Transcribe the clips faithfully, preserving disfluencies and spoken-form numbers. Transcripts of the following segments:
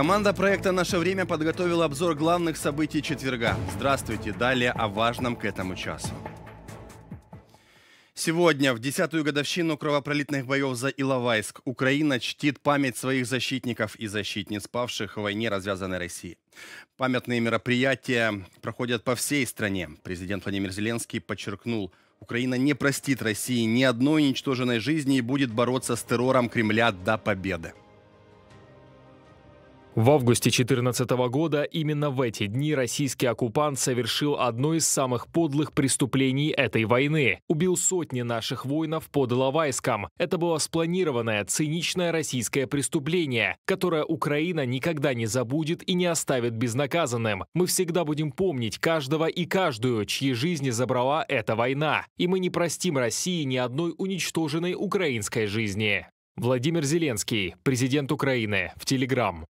Команда проекта «Наше время» подготовила обзор главных событий четверга. Здравствуйте. Далее о важном к этому часу. Сегодня, в десятую годовщину кровопролитных боев за Иловайск, Украина чтит память своих защитников и защитниц, павших в войне развязанной России. Памятные мероприятия проходят по всей стране. Президент Владимир Зеленский подчеркнул, Украина не простит России ни одной уничтоженной жизни и будет бороться с террором Кремля до победы. В августе две тысячи четырнадцатого года именно в эти дни российский оккупант совершил одно из самых подлых преступлений этой войны. Убил сотни наших воинов под Иловайском. Это было спланированное, циничное российское преступление, которое Украина никогда не забудет и не оставит безнаказанным. Мы всегда будем помнить каждого и каждую, чьи жизни забрала эта война. И мы не простим России ни одной уничтоженной украинской жизни. Владимир Зеленский, президент Украины, в Телеграм.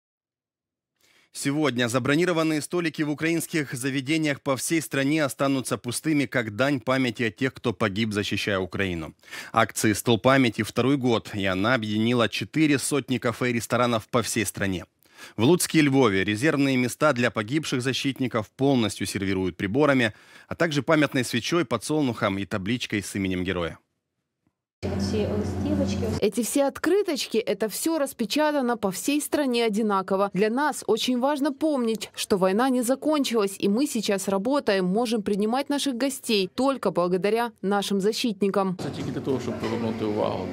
Сегодня забронированные столики в украинских заведениях по всей стране останутся пустыми, как дань памяти о тех, кто погиб, защищая Украину. Акции «Стол памяти» второй год, и она объединила четыре сотни кафе и ресторанов по всей стране. В Луцке и Львове резервные места для погибших защитников полностью сервируют приборами, а также памятной свечой, подсолнухом и табличкой с именем героя. Эти все открыточки, это все распечатано по всей стране одинаково. Для нас очень важно помнить, что война не закончилась, и мы сейчас работаем, можем принимать наших гостей только благодаря нашим защитникам.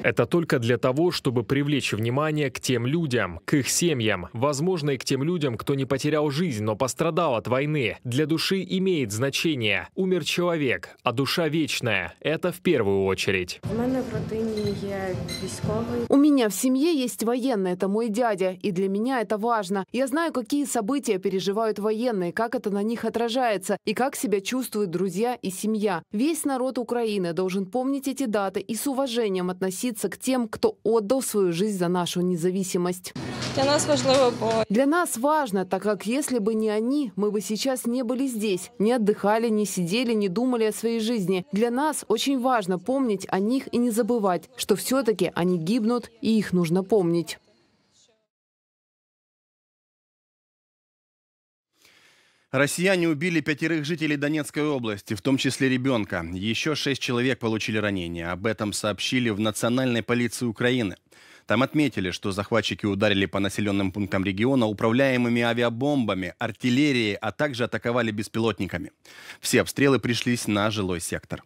Это только для того, чтобы привлечь внимание к тем людям, к их семьям, возможно, и к тем людям, кто не потерял жизнь, но пострадал от войны. Для души имеет значение. Умер человек, а душа вечная. Это в первую очередь. У меня в семье есть военный, это мой дядя, и для меня это важно. Я знаю, какие события переживают военные, как это на них отражается, и как себя чувствуют друзья и семья. Весь народ Украины должен помнить эти даты и с уважением относиться к тем, кто отдал свою жизнь за нашу независимость. Для нас важно, Для нас важно, так как если бы не они, мы бы сейчас не были здесь, не отдыхали, не сидели, не думали о своей жизни. Для нас очень важно помнить о них и не забывать, что все-таки они гибнут, и их нужно помнить. Россияне убили пятерых жителей Донецкой области, в том числе ребенка. Еще шесть человек получили ранения. Об этом сообщили в Национальной полиции Украины. Там отметили, что захватчики ударили по населенным пунктам региона управляемыми авиабомбами, артиллерией, а также атаковали беспилотниками. Все обстрелы пришлись на жилой сектор.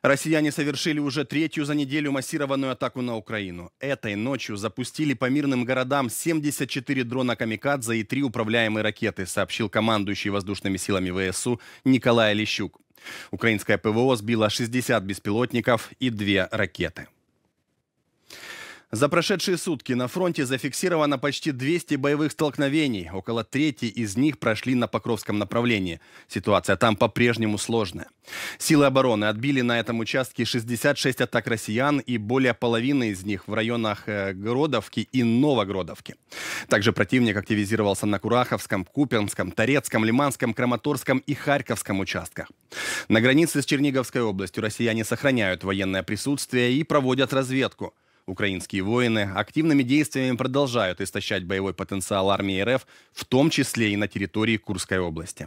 Россияне совершили уже третью за неделю массированную атаку на Украину. Этой ночью запустили по мирным городам семьдесят четыре дрона «Камикадзе» и три управляемые ракеты, сообщил командующий воздушными силами ВСУ Николай Ильщук. Украинское ПВО сбило шестьдесят беспилотников и две ракеты. За прошедшие сутки на фронте зафиксировано почти двести боевых столкновений. Около трети из них прошли на Покровском направлении. Ситуация там по-прежнему сложная. Силы обороны отбили на этом участке шестьдесят шесть атак россиян, и более половины из них в районах Гродовки и Новогродовки. Также противник активизировался на Кураховском, Купянском, Торецком, Лиманском, Краматорском и Харьковском участках. На границе с Черниговской областью россияне сохраняют военное присутствие и проводят разведку. Украинские воины активными действиями продолжают истощать боевой потенциал армии РФ, в том числе и на территории Курской области.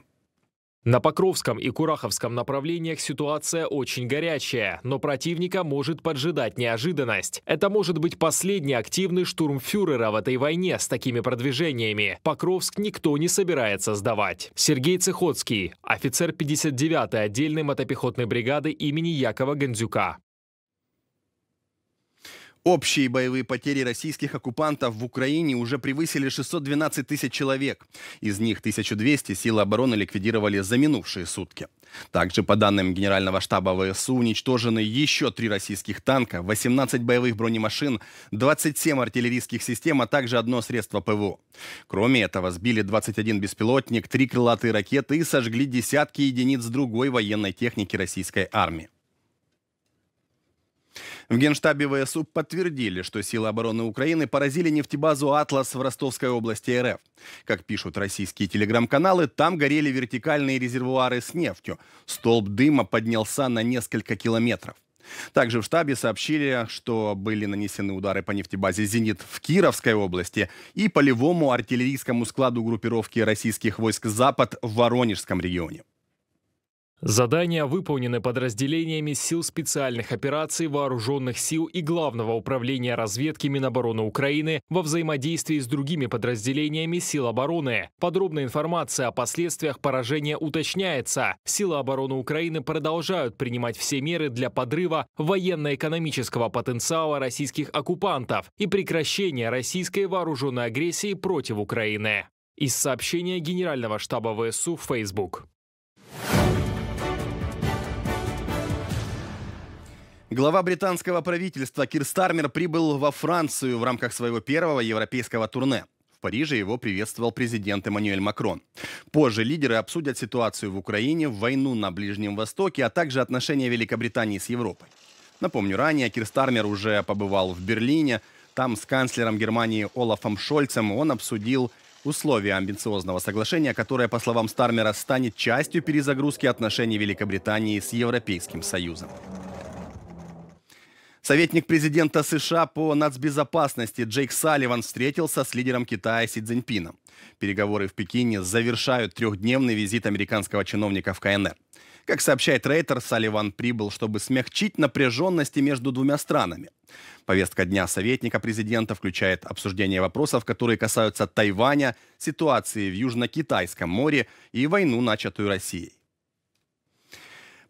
На Покровском и Кураховском направлениях ситуация очень горячая, но противника может поджидать неожиданность. Это может быть последний активный штурм фюрера в этой войне с такими продвижениями. Покровск никто не собирается сдавать. Сергей Цихотский, офицер пятьдесят девятой отдельной мотопехотной бригады имени Якова Ганзюка. Общие боевые потери российских оккупантов в Украине уже превысили шестьсот двенадцать тысяч человек. Из них тысячу двести силы обороны ликвидировали за минувшие сутки. Также, по данным Генерального штаба ВСУ, уничтожены еще три российских танка, восемнадцать боевых бронемашин, двадцать семь артиллерийских систем, а также одно средство ПВО. Кроме этого, сбили двадцать один беспилотник, три крылатые ракеты и сожгли десятки единиц другой военной техники российской армии. В Генштабе ВСУ подтвердили, что силы обороны Украины поразили нефтебазу «Атлас» в Ростовской области РФ. Как пишут российские телеграм-каналы, там горели вертикальные резервуары с нефтью. Столб дыма поднялся на несколько километров. Также в штабе сообщили, что были нанесены удары по нефтебазе «Зенит» в Кировской области и полевому артиллерийскому складу группировки российских войск «Запад» в Воронежском регионе. Задания выполнены подразделениями сил специальных операций, вооруженных сил и Главного управления разведки Минобороны Украины во взаимодействии с другими подразделениями сил обороны. Подробная информация о последствиях поражения уточняется. Силы обороны Украины продолжают принимать все меры для подрыва военно-экономического потенциала российских оккупантов и прекращения российской вооруженной агрессии против Украины. Из сообщения Генерального штаба ВСУ в Facebook. Глава британского правительства Кир Стармер прибыл во Францию в рамках своего первого европейского турне. В Париже его приветствовал президент Эммануэль Макрон. Позже лидеры обсудят ситуацию в Украине, войну на Ближнем Востоке, а также отношения Великобритании с Европой. Напомню, ранее Кир Стармер уже побывал в Берлине. Там с канцлером Германии Олафом Шольцем он обсудил условия амбициозного соглашения, которое, по словам Стармера, станет частью перезагрузки отношений Великобритании с Европейским Союзом. Советник президента США по нацбезопасности Джейк Салливан встретился с лидером Китая Си Цзиньпином. Переговоры в Пекине завершают трехдневный визит американского чиновника в КНР. Как сообщает Рейтер, Салливан прибыл, чтобы смягчить напряженности между двумя странами. Повестка дня советника президента включает обсуждение вопросов, которые касаются Тайваня, ситуации в Южно-Китайском море и войну, начатую Россией.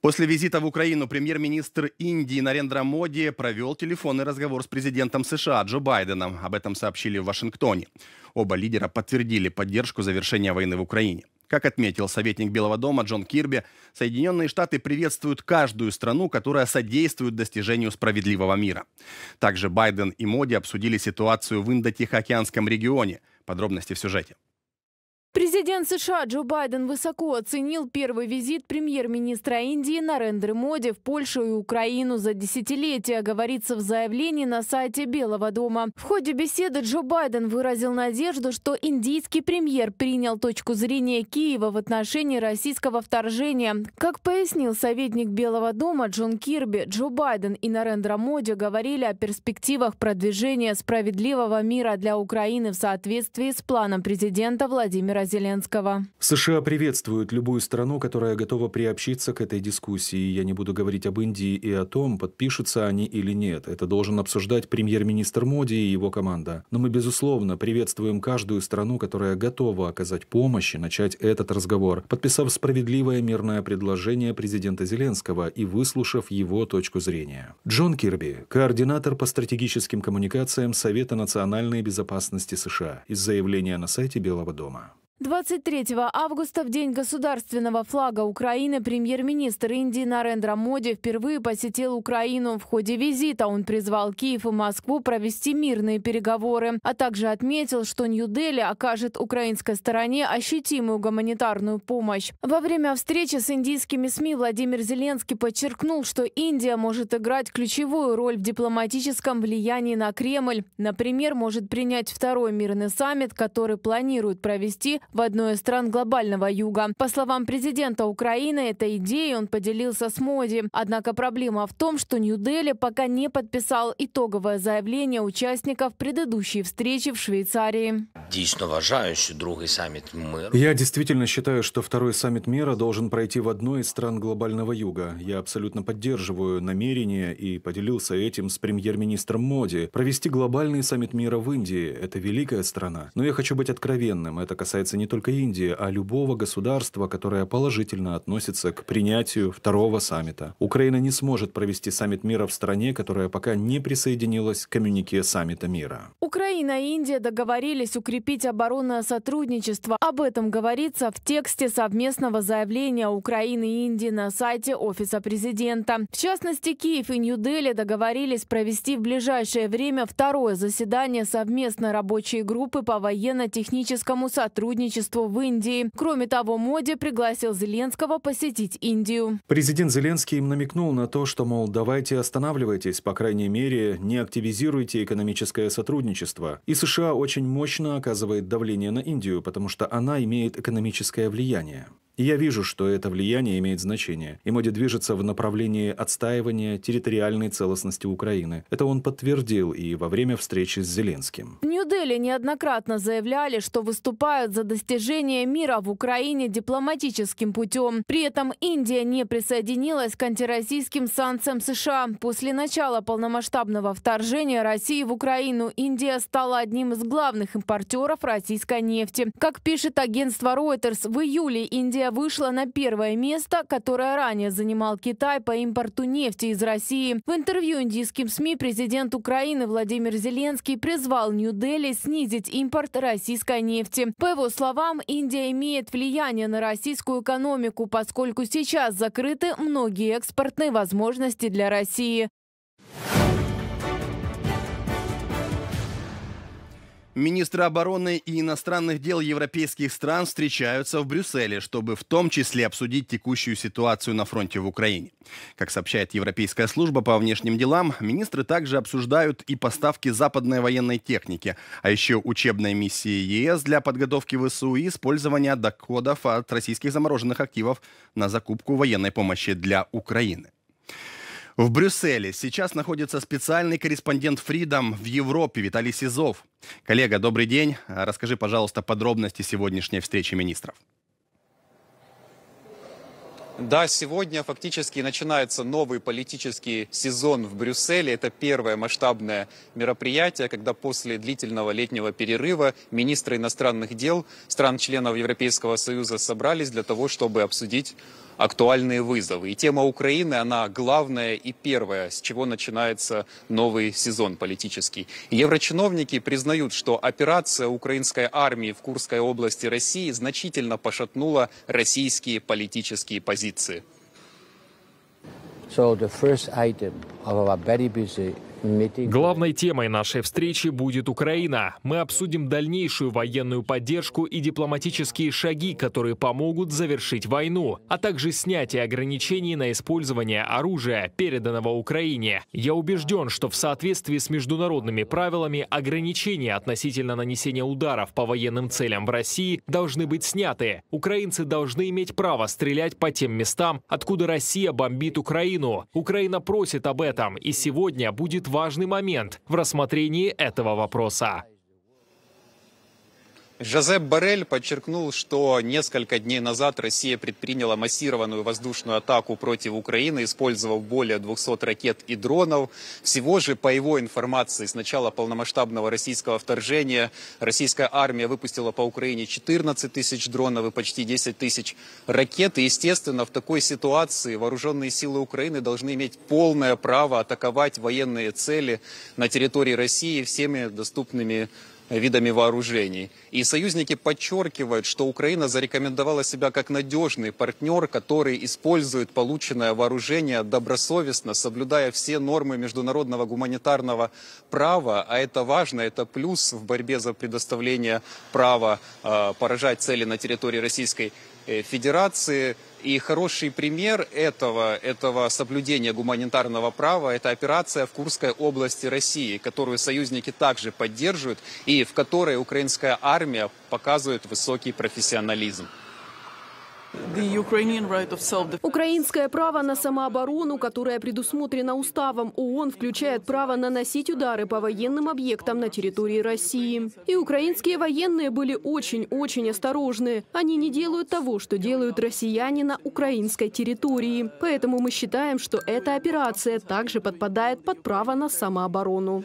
После визита в Украину премьер-министр Индии Нарендра Моди провел телефонный разговор с президентом США Джо Байденом. Об этом сообщили в Вашингтоне. Оба лидера подтвердили поддержку завершения войны в Украине. Как отметил советник Белого дома Джон Кирби, Соединенные Штаты приветствуют каждую страну, которая содействует достижению справедливого мира. Также Байден и Моди обсудили ситуацию в Индо-Тихоокеанском регионе. Подробности в сюжете. Президент США Джо Байден высоко оценил первый визит премьер-министра Индии Нарендры Моди в Польшу и Украину за десятилетия, говорится в заявлении на сайте Белого дома. В ходе беседы Джо Байден выразил надежду, что индийский премьер принял точку зрения Киева в отношении российского вторжения. Как пояснил советник Белого дома Джон Кирби, Джо Байден и Нарендра Моди говорили о перспективах продвижения справедливого мира для Украины в соответствии с планом президента Владимира Зеленского. США приветствуют любую страну, которая готова приобщиться к этой дискуссии. Я не буду говорить об Индии и о том, подпишутся они или нет. Это должен обсуждать премьер-министр Моди и его команда. Но мы, безусловно, приветствуем каждую страну, которая готова оказать помощь и начать этот разговор, подписав справедливое мирное предложение президента Зеленского и выслушав его точку зрения. Джон Кирби, координатор по стратегическим коммуникациям Совета национальной безопасности США, из заявления на сайте Белого дома. двадцать третьего августа, в день государственного флага Украины, премьер-министр Индии Нарендра Моди впервые посетил Украину. В ходе визита он призвал Киев и Москву провести мирные переговоры, а также отметил, что Нью-Дели окажет украинской стороне ощутимую гуманитарную помощь. Во время встречи с индийскими СМИ Владимир Зеленский подчеркнул, что Индия может играть ключевую роль в дипломатическом влиянии на Кремль. Например, может принять второй мирный саммит, который планируют провести в одной из стран глобального юга. По словам президента Украины, этой идеей он поделился с Моди. Однако проблема в том, что Нью-Дели пока не подписал итоговое заявление участников предыдущей встречи в Швейцарии. Я действительно считаю, что второй саммит мира должен пройти в одной из стран глобального юга. Я абсолютно поддерживаю намерение и поделился этим с премьер-министром Моди. Провести глобальный саммит мира в Индии – это великая страна. Но я хочу быть откровенным. Это касается не только Индии, а любого государства, которое положительно относится к принятию второго саммита. Украина не сможет провести саммит мира в стране, которая пока не присоединилась к коммюнике саммита мира. Украина и Индия договорились укрепить оборонное сотрудничество. Об этом говорится в тексте совместного заявления Украины и Индии на сайте Офиса президента. В частности, Киев и Нью-Дели договорились провести в ближайшее время второе заседание совместной рабочей группы по военно-техническому сотрудничеству в Индии. Кроме того, Моди пригласил Зеленского посетить Индию. Президент Зеленский им намекнул на то, что, мол, давайте останавливайтесь, по крайней мере, не активизируйте экономическое сотрудничество. И США очень мощно оказывает давление на Индию, потому что она имеет экономическое влияние. И я вижу, что это влияние имеет значение, и Моди движется в направлении отстаивания территориальной целостности Украины. Это он подтвердил и во время встречи с Зеленским. В Нью-Дели неоднократно заявляли, что выступают за достижение мира в Украине дипломатическим путем. При этом Индия не присоединилась к антироссийским санкциям США. После начала полномасштабного вторжения России в Украину Индия стала одним из главных импортеров российской нефти. Как пишет агентство Reuters, в июле Индия вышла на первое место, которое ранее занимал Китай по импорту нефти из России. В интервью индийским СМИ президент Украины Владимир Зеленский призвал Нью-Дели снизить импорт российской нефти. По его словам, Индия имеет влияние на российскую экономику, поскольку сейчас закрыты многие экспортные возможности для России. Министры обороны и иностранных дел европейских стран встречаются в Брюсселе, чтобы в том числе обсудить текущую ситуацию на фронте в Украине. Как сообщает Европейская служба по внешним делам, министры также обсуждают и поставки западной военной техники, а еще учебные миссии ЕС для подготовки ВСУ и использования доходов от российских замороженных активов на закупку военной помощи для Украины. В Брюсселе сейчас находится специальный корреспондент Freedom в Европе Виталий Сизов. Коллега, добрый день. Расскажи, пожалуйста, подробности сегодняшней встречи министров. Да, сегодня фактически начинается новый политический сезон в Брюсселе. Это первое масштабное мероприятие, когда после длительного летнего перерыва министры иностранных дел стран-членов Европейского Союза собрались для того, чтобы обсудить актуальные вызовы. И тема Украины, она главная и первая, с чего начинается новый сезон политический. Еврочиновники признают, что операция украинской армии в Курской области России значительно пошатнула российские политические позиции. Главной темой нашей встречи будет Украина. Мы обсудим дальнейшую военную поддержку и дипломатические шаги, которые помогут завершить войну, а также снятие ограничений на использование оружия, переданного Украине. Я убежден, что в соответствии с международными правилами ограничения относительно нанесения ударов по военным целям в России должны быть сняты. Украинцы должны иметь право стрелять по тем местам, откуда Россия бомбит Украину. Украина просит об этом, и сегодня будет важный момент в рассмотрении этого вопроса. Жозеп Боррель подчеркнул, что несколько дней назад Россия предприняла массированную воздушную атаку против Украины, использовав более двухсот ракет и дронов. Всего же, по его информации, с начала полномасштабного российского вторжения российская армия выпустила по Украине четырнадцать тысяч дронов и почти десять тысяч ракет. И, естественно, в такой ситуации вооруженные силы Украины должны иметь полное право атаковать военные цели на территории России всеми доступными видами вооружений. И союзники подчеркивают, что Украина зарекомендовала себя как надежный партнер, который использует полученное вооружение добросовестно, соблюдая все нормы международного гуманитарного права. А это важно, это плюс в борьбе за предоставление права э, поражать цели на территории Российской Федерации. И хороший пример этого, этого соблюдения гуманитарного права – это операция в Курской области России, которую союзники также поддерживают и в которой украинская армия показывает высокий профессионализм. Украинское право на самооборону, которое предусмотрено уставом ООН, включает право наносить удары по военным объектам на территории России. И украинские военные были очень-очень осторожны. Они не делают того, что делают россияне на украинской территории. Поэтому мы считаем, что эта операция также подпадает под право на самооборону.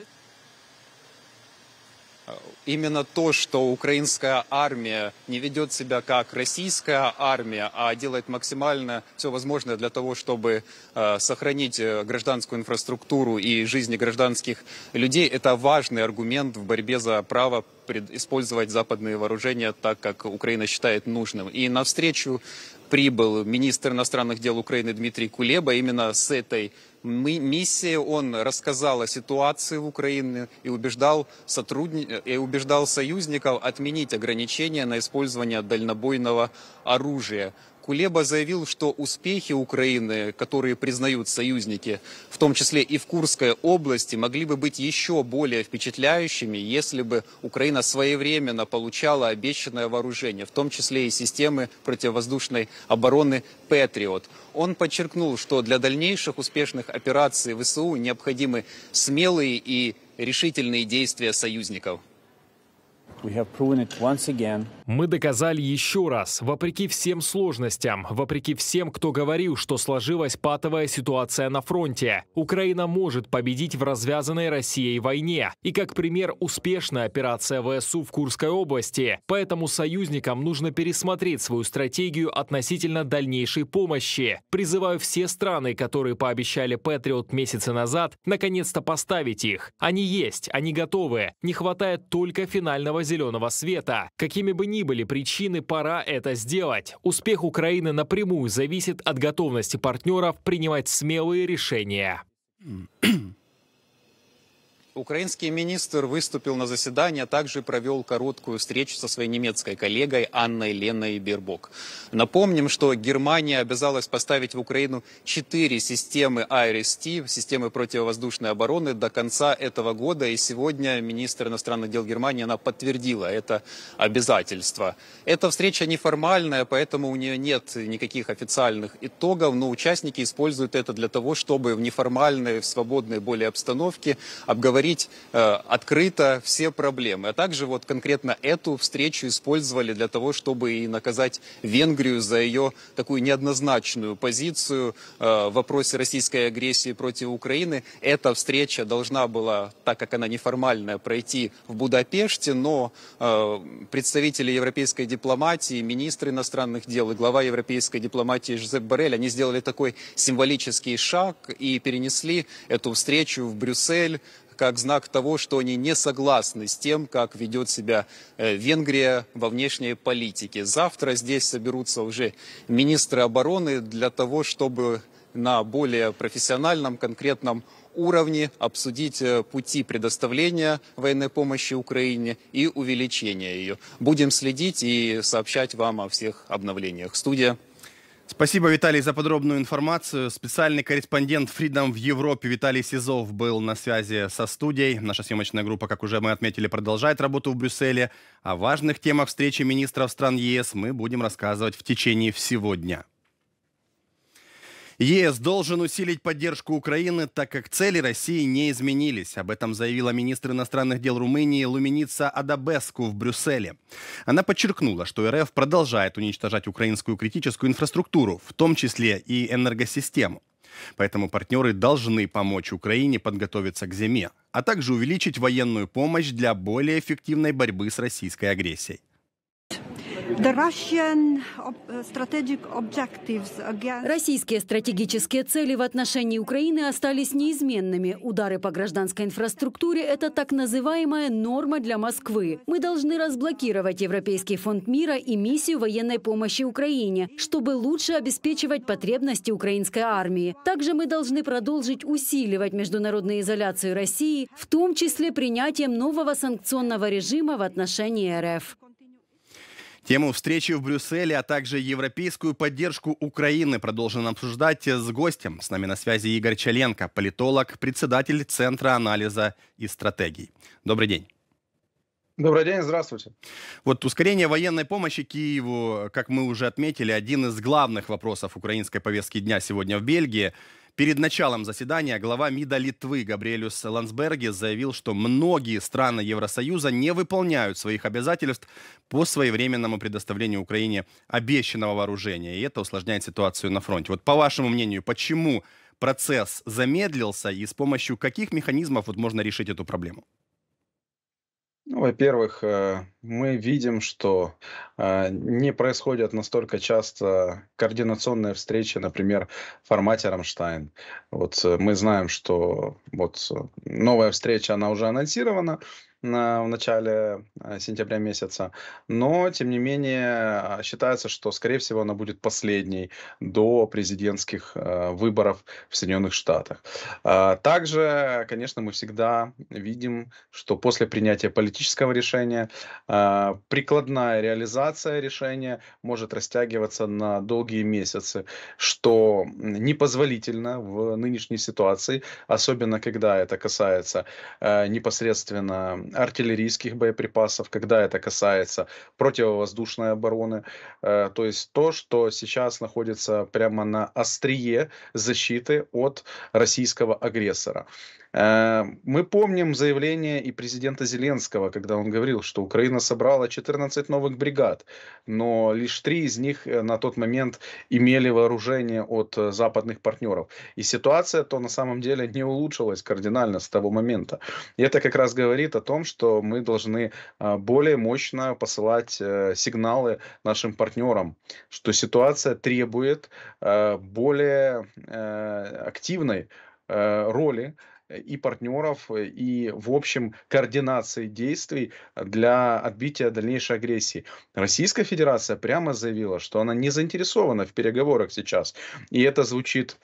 Именно то, что украинская армия не ведет себя как российская армия, а делает максимально все возможное для того, чтобы э, сохранить гражданскую инфраструктуру и жизни гражданских людей, это важный аргумент в борьбе за право использовать западные вооружения так, как Украина считает нужным. И навстречу прибыл министр иностранных дел Украины Дмитрий Кулеба именно с этой миссии. Он рассказал о ситуации в Украине и убеждал, сотрудни... и убеждал союзников отменить ограничения на использование дальнобойного оружия. Кулеба заявил, что успехи Украины, которые признают союзники, в том числе и в Курской области, могли бы быть еще более впечатляющими, если бы Украина своевременно получала обещанное вооружение, в том числе и системы противовоздушной обороны «Патриот». Он подчеркнул, что для дальнейших успешных операций ВСУ необходимы смелые и решительные действия союзников. Мы доказали еще раз, вопреки всем сложностям, вопреки всем, кто говорил, что сложилась патовая ситуация на фронте, Украина может победить в развязанной Россией войне. И как пример, успешная операция ВСУ в Курской области. Поэтому союзникам нужно пересмотреть свою стратегию относительно дальнейшей помощи. Призываю все страны, которые пообещали «Патриот» месяцы назад, наконец-то поставить их. Они есть, они готовы. Не хватает только финального зеленого света. Какими бы ни были причины, пора это сделать. Успех Украины напрямую зависит от готовности партнеров принимать смелые решения. Украинский министр выступил на заседании, а также провел короткую встречу со своей немецкой коллегой Анной Леной Бербок. Напомним, что Германия обязалась поставить в Украину четыре системы ай эр эс ти, системы противовоздушной обороны, до конца этого года. И сегодня министр иностранных дел Германии, она подтвердила это обязательство. Эта встреча неформальная, поэтому у нее нет никаких официальных итогов, но участники используют это для того, чтобы в неформальной, в свободной более обстановке обговорить открыто все проблемы. А также вот конкретно эту встречу использовали для того, чтобы и наказать Венгрию за ее такую неоднозначную позицию в вопросе российской агрессии против Украины. Эта встреча должна была, так как она неформальная, пройти в Будапеште, но представители европейской дипломатии, министр иностранных дел и глава европейской дипломатии Жозеп Боррель, они сделали такой символический шаг и перенесли эту встречу в Брюссель, как знак того, что они не согласны с тем, как ведет себя Венгрия во внешней политике. Завтра здесь соберутся уже министры обороны для того, чтобы на более профессиональном, конкретном уровне обсудить пути предоставления военной помощи Украине и увеличения ее. Будем следить и сообщать вам о всех обновлениях. Студия. Спасибо, Виталий, за подробную информацию. Специальный корреспондент Freedom в Европе Виталий Сизов был на связи со студией. Наша съемочная группа, как уже мы отметили, продолжает работу в Брюсселе. О важных темах встречи министров стран ЕС мы будем рассказывать в течение всего дня. ЕС должен усилить поддержку Украины, так как цели России не изменились. Об этом заявила министр иностранных дел Румынии Луминица Адабеску в Брюсселе. Она подчеркнула, что РФ продолжает уничтожать украинскую критическую инфраструктуру, в том числе и энергосистему. Поэтому партнеры должны помочь Украине подготовиться к зиме, а также увеличить военную помощь для более эффективной борьбы с российской агрессией. Российские стратегические цели в отношении Украины остались неизменными. Удары по гражданской инфраструктуре – это так называемая норма для Москвы. Мы должны разблокировать Европейский фонд мира и миссию военной помощи Украине, чтобы лучше обеспечивать потребности украинской армии. Также мы должны продолжить усиливать международную изоляцию России, в том числе принятием нового санкционного режима в отношении РФ. Тему встречи в Брюсселе, а также европейскую поддержку Украины продолжим обсуждать с гостем. С нами на связи Игорь Чаленко, политолог, председатель Центра анализа и стратегий. Добрый день. Добрый день, здравствуйте. Вот ускорение военной помощи Киеву, как мы уже отметили, один из главных вопросов украинской повестки дня сегодня в Бельгии. Перед началом заседания глава МИДа Литвы Габриэлюс Лансбергис заявил, что многие страны Евросоюза не выполняют своих обязательств по своевременному предоставлению Украине обещанного вооружения. И это усложняет ситуацию на фронте. Вот по вашему мнению, почему процесс замедлился и с помощью каких механизмов вот можно решить эту проблему? Ну, во-первых, мы видим, что не происходят настолько часто координационные встречи, например, в формате «Рамштайн». Вот мы знаем, что вот новая встреча, она уже анонсирована. в начале сентября месяца, но, тем не менее, считается, что, скорее всего, она будет последней до президентских выборов в Соединенных Штатах. Также, конечно, мы всегда видим, что после принятия политического решения прикладная реализация решения может растягиваться на долгие месяцы, что непозволительно в нынешней ситуации, особенно когда это касается непосредственно артиллерийских боеприпасов, когда это касается противовоздушной обороны, то есть то, что сейчас находится прямо на острие защиты от российского агрессора. Мы помним заявление и президента Зеленского, когда он говорил, что Украина собрала четырнадцать новых бригад, но лишь три из них на тот момент имели вооружение от западных партнеров. И ситуация то на самом деле не улучшилась кардинально с того момента. И это как раз говорит о том, что мы должны более мощно посылать сигналы нашим партнерам, что ситуация требует более активной роли и партнеров, и в общем координации действий для отбития дальнейшей агрессии. Российская Федерация прямо заявила, что она не заинтересована в переговорах сейчас. И это звучит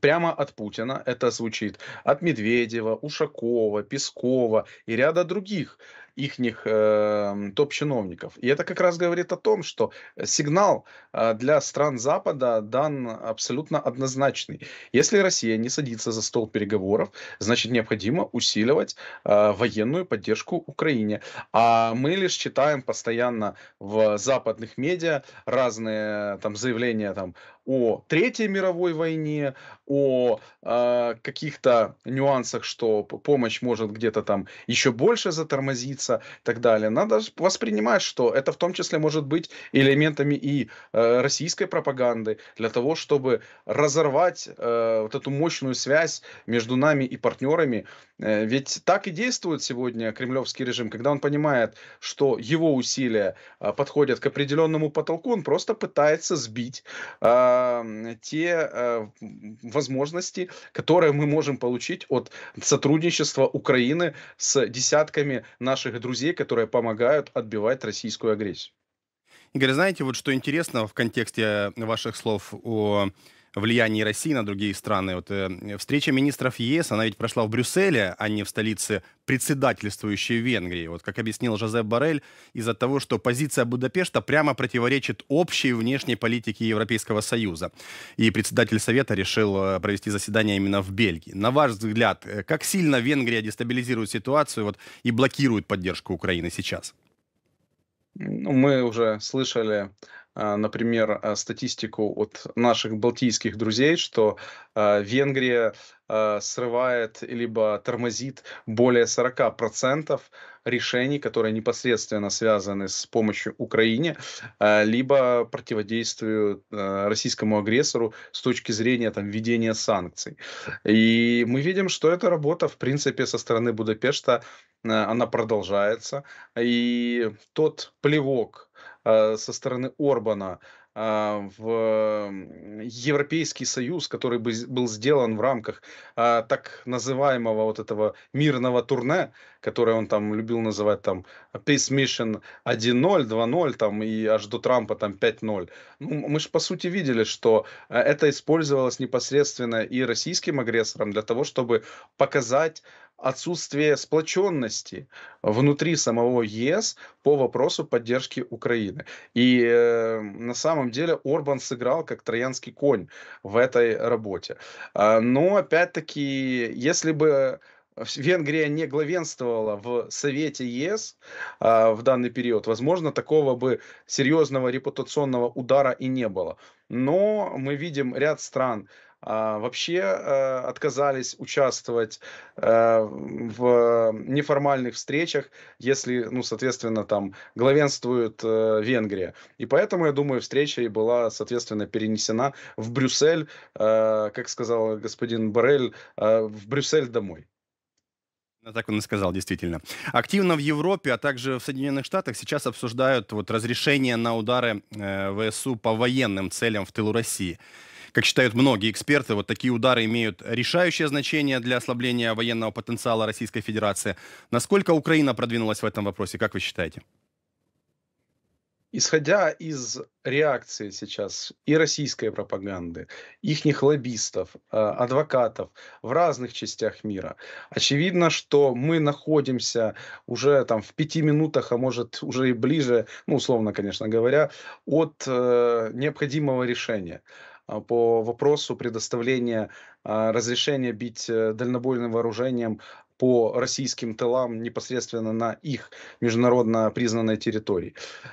прямо от Путина, это звучит от Медведева, Ушакова, Пескова и ряда других ихних э, топ-чиновников. И это как раз говорит о том, что сигнал э, для стран Запада дан абсолютно однозначный. Если Россия не садится за стол переговоров, значит необходимо усиливать э, военную поддержку Украине. А мы лишь читаем постоянно в западных медиа разные там заявления там о Третьей мировой войне, о э, каких-то нюансах, что помощь может где-то там еще больше затормозиться, и так далее. Надо воспринимать, что это в том числе может быть элементами и э, российской пропаганды для того, чтобы разорвать э, вот эту мощную связь между нами и партнерами. Э, ведь так и действует сегодня кремлевский режим, когда он понимает, что его усилия э, подходят к определенному потолку, он просто пытается сбить э, те э, возможности, которые мы можем получить от сотрудничества Украины с десятками наших друзей, которые помогают отбивать российскую агрессию. Игорь, знаете, вот что интересно в контексте ваших слов о влиянии России на другие страны. Вот, э, встреча министров ЕС, она ведь прошла в Брюсселе, а не в столице председательствующей Венгрии. Вот, как объяснил Жозеп Боррель, из-за того, что позиция Будапешта прямо противоречит общей внешней политике Европейского Союза. И председатель Совета решил провести заседание именно в Бельгии. На ваш взгляд, как сильно Венгрия дестабилизирует ситуацию вот, и блокирует поддержку Украины сейчас? Мы уже слышали, например, статистику от наших балтийских друзей, что Венгрия срывает либо тормозит более сорока процентов решений, которые непосредственно связаны с помощью Украине, либо противодействию российскому агрессору с точки зрения там, введения санкций. И мы видим, что эта работа, в принципе, со стороны Будапешта, она продолжается. И тот плевок со стороны Орбана в Европейский Союз, который был сделан в рамках так называемого вот этого мирного турне, которое он там любил называть там Peace Mission один ноль, два ноль там, и аж до Трампа там пять ноль. Ну, мы же по сути видели, что это использовалось непосредственно и российским агрессором для того, чтобы показать отсутствие сплоченности внутри самого ЕС по вопросу поддержки Украины. И э, на самом деле Орбан сыграл как троянский конь в этой работе. А, но опять-таки, если бы Венгрия не главенствовала в Совете ЕС а, в данный период, возможно, такого бы серьезного репутационного удара и не было. Но мы видим ряд стран, вообще отказались участвовать в неформальных встречах, если, ну, соответственно, там главенствует Венгрия. И поэтому, я думаю, встреча и была, соответственно, перенесена в Брюссель, как сказал господин Боррель, в Брюссель домой. Так он и сказал, действительно. Активно в Европе, а также в Соединенных Штатах сейчас обсуждают вот разрешение на удары ВСУ по военным целям в тылу России. Как считают многие эксперты, вот такие удары имеют решающее значение для ослабления военного потенциала Российской Федерации. Насколько Украина продвинулась в этом вопросе, как вы считаете? Исходя из реакции сейчас и российской пропаганды, ихних лоббистов, адвокатов в разных частях мира, очевидно, что мы находимся уже там в пяти минутах, а может уже и ближе, ну условно, конечно говоря, от э, необходимого решения по вопросу предоставления э, разрешения бить дальнобойным вооружением по российским тылам непосредственно на их международно признанной территории.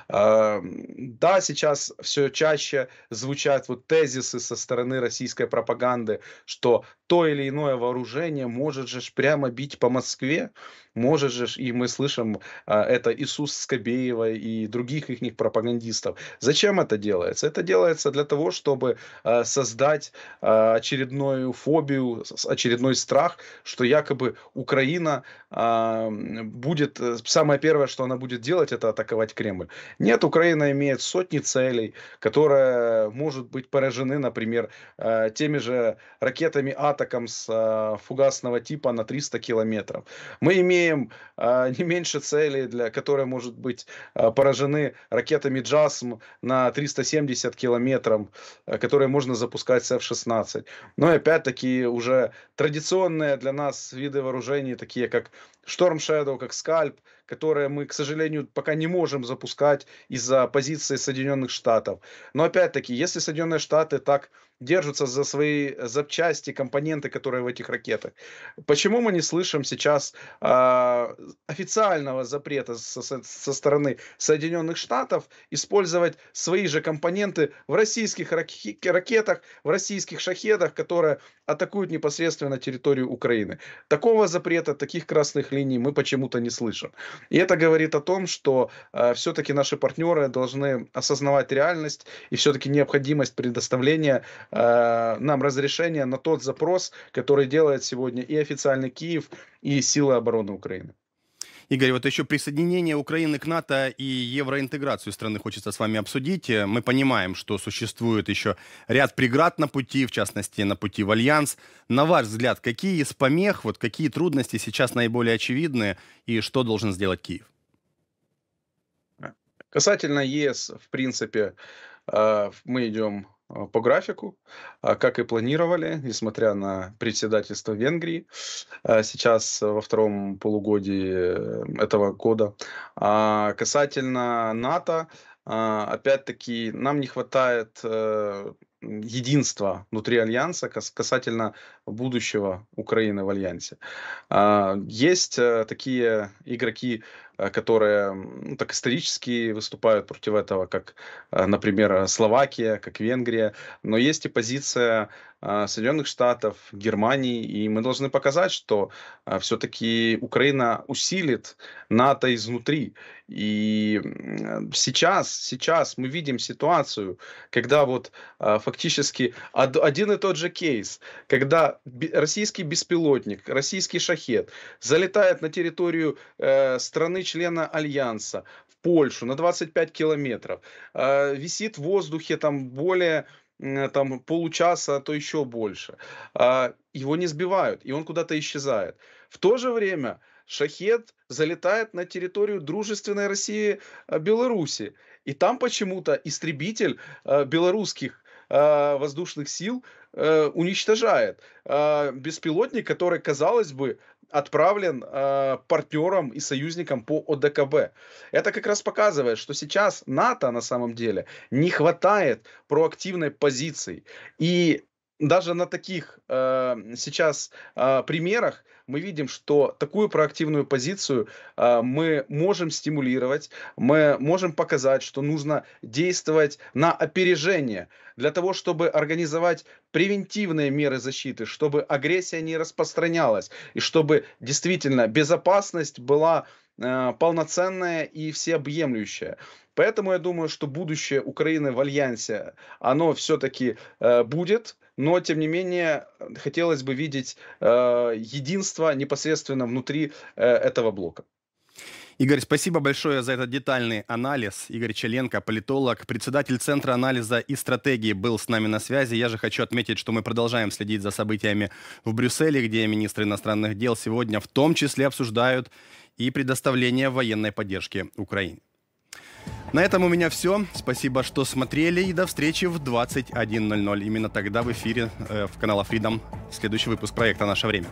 Да, сейчас все чаще звучат вот тезисы со стороны российской пропаганды, что то или иное вооружение может же прямо бить по Москве, может же, и мы слышим это Иисус Скобеева и других их пропагандистов. Зачем это делается? Это делается для того, чтобы создать очередную фобию, очередной страх, что якобы Украина Украина э, будет, самое первое, что она будет делать, это атаковать Кремль. Нет, Украина имеет сотни целей, которые могут быть поражены, например, э, теми же ракетами «Атакам» с э, фугасного типа на триста километров. Мы имеем э, не меньше целей, для, которые могут быть э, поражены ракетами «Джасм» на триста семьдесят километров, э, которые можно запускать с эф шестнадцать. Но опять-таки уже традиционные для нас виды вооружения, такие как Storm Shadow, как Скальп, которые мы, к сожалению, пока не можем запускать из-за позиции Соединенных Штатов. Но опять-таки, если Соединенные Штаты так держатся за свои запчасти, компоненты, которые в этих ракетах, почему мы не слышим сейчас э, официального запрета со, со стороны Соединенных Штатов использовать свои же компоненты в российских ракетах, в российских шахедах, которые атакуют непосредственно территорию Украины? Такого запрета, таких красных линий мы почему-то не слышим. И это говорит о том, что э, все-таки наши партнеры должны осознавать реальность и все-таки необходимость предоставления э, нам разрешения на тот запрос, который делает сегодня и официальный Киев, и силы обороны Украины. Игорь, вот еще присоединение Украины к НАТО и евроинтеграцию страны хочется с вами обсудить. Мы понимаем, что существует еще ряд преград на пути, в частности, на пути в Альянс. На ваш взгляд, какие из помех, вот какие трудности сейчас наиболее очевидны и что должен сделать Киев? Касательно ЕС, в принципе, мы идем по графику, как и планировали, несмотря на председательство Венгрии сейчас во втором полугодии этого года. А касательно НАТО, опять-таки, нам не хватает единства внутри Альянса касательно будущего Украины в Альянсе. Есть такие игроки, которые, ну, так исторически выступают против этого, как, например, Словакия, как Венгрия. Но есть и позиция Соединенных Штатов, Германии. И мы должны показать, что все-таки Украина усилит НАТО изнутри. И сейчас, сейчас мы видим ситуацию, когда вот фактически один и тот же кейс, когда российский беспилотник, российский шахед залетает на территорию страны, члена Альянса, в Польшу на двадцать пять километров, висит в воздухе там более там, получаса, а то еще больше. Его не сбивают, и он куда-то исчезает. В то же время шахед залетает на территорию дружественной России, Беларуси. И там почему-то истребитель белорусских воздушных сил уничтожает беспилотник, который, казалось бы, отправлен э, партнером и союзником по ОДКБ. Это как раз показывает, что сейчас НАТО на самом деле не хватает проактивной позиции. И даже на таких э, сейчас э, примерах мы видим, что такую проактивную позицию э, мы можем стимулировать, мы можем показать, что нужно действовать на опережение для того, чтобы организовать превентивные меры защиты, чтобы агрессия не распространялась и чтобы действительно безопасность была э, полноценная и всеобъемлющая. Поэтому я думаю, что будущее Украины в Альянсе, оно все-таки э, будет. Но, тем не менее, хотелось бы видеть э, единство непосредственно внутри э, этого блока. Игорь, спасибо большое за этот детальный анализ. Игорь Чаленко, политолог, председатель Центра анализа и стратегии, был с нами на связи. Я же хочу отметить, что мы продолжаем следить за событиями в Брюсселе, где министры иностранных дел сегодня в том числе обсуждают и предоставление военной поддержки Украине. На этом у меня все. Спасибо, что смотрели. И до встречи в двадцать один ноль ноль. Именно тогда в эфире э, в канале Freedom следующий выпуск проекта «Наше время».